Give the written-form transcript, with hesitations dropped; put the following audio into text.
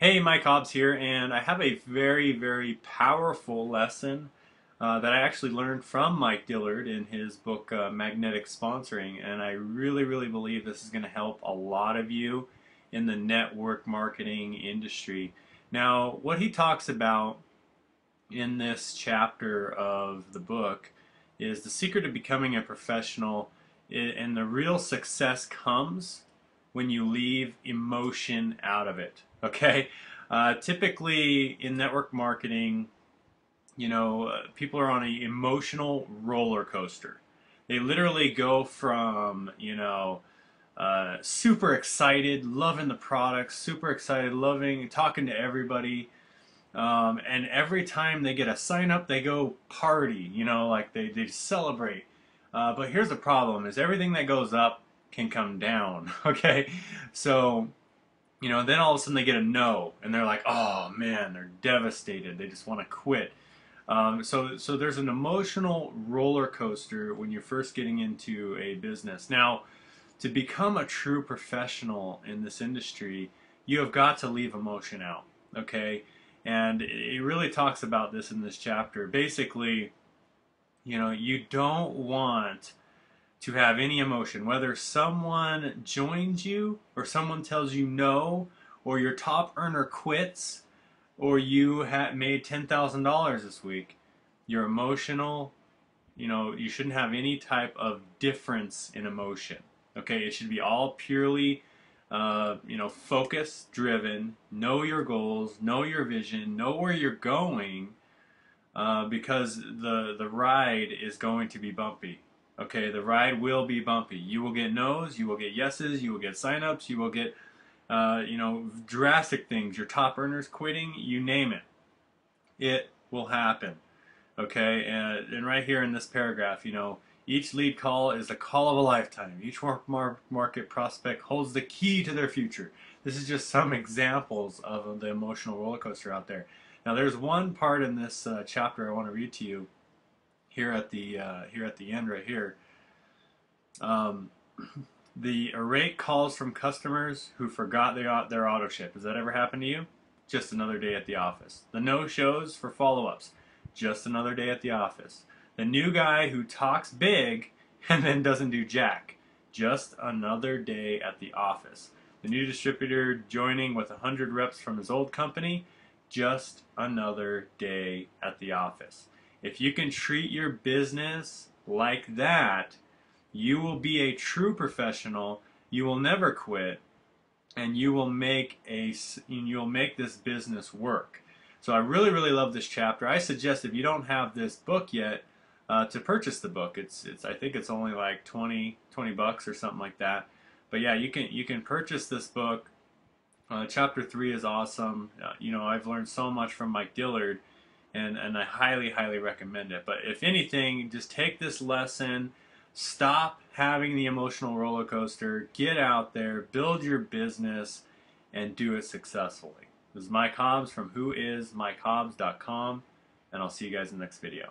Hey, Mike Hobbs here, and I have a very, very powerful lesson that I actually learned from Mike Dillard in his book Magnetic Sponsoring, and I really, really believe this is going to help a lot of you in the network marketing industry. Now, what he talks about in this chapter of the book is the secret to becoming a professional, and the real success comes when you leave emotion out of it. Okay, typically in network marketing, you know, people are on an emotional roller coaster. They literally go from, you know, super excited, loving the product, super excited, loving, talking to everybody, and every time they get a sign up, they go party, you know, like they celebrate. But here's the problem: is everything that goes up can come down. Okay, so, you know, then all of a sudden they get a no, and they're like, oh man, they're devastated. They just want to quit. So there's an emotional roller coaster when you're first getting into a business. Now, to become a true professional in this industry, you have got to leave emotion out, okay? And it really talks about this in this chapter. Basically, you know, you don't want to have any emotion, whether someone joins you or someone tells you no, or your top earner quits, or you made $10,000 this week. You're emotional. You know, you shouldn't have any type of difference in emotion. Okay, it should be all purely, you know, focus driven. Know your goals, know your vision, know where you're going, because the ride is going to be bumpy. Okay, the ride will be bumpy. You will get no's, you will get yeses, you will get sign-ups, you will get, you know, drastic things, your top earners quitting, you name it. It will happen. Okay, and right here in this paragraph, you know, each lead call is the call of a lifetime. Each market prospect holds the key to their future. This is just some examples of the emotional roller coaster out there. Now, there's one part in this chapter I want to read to you. Here at the end, right here, the irate calls from customers who forgot their auto ship. Has that ever happened to you? Just another day at the office. The no shows for follow ups. Just another day at the office. The new guy who talks big and then doesn't do jack. Just another day at the office. The new distributor joining with 100 reps from his old company. Just another day at the office. If you can treat your business like that, you will be a true professional. You will never quit, and you will make this business work. So I really, really love this chapter. I suggest, if you don't have this book yet, to purchase the book. I think it's only like 20 bucks or something like that. But yeah, you can purchase this book. Chapter 3 is awesome. You know, I've learned so much from Mike Dillard. And I highly, highly recommend it. But if anything, just take this lesson, stop having the emotional roller coaster, get out there, build your business, and do it successfully. This is Mike Hobbs from whoismycobbs.com, and I'll see you guys in the next video.